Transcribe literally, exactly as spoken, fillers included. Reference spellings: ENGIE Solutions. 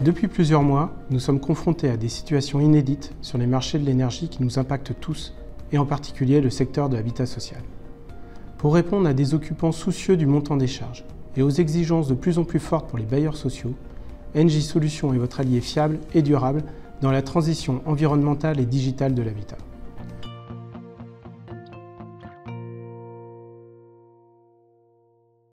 Depuis plusieurs mois, nous sommes confrontés à des situations inédites sur les marchés de l'énergie qui nous impactent tous, et en particulier le secteur de l'habitat social. Pour répondre à des occupants soucieux du montant des charges et aux exigences de plus en plus fortes pour les bailleurs sociaux, ENGIE Solutions est votre allié fiable et durable dans la transition environnementale et digitale de l'habitat.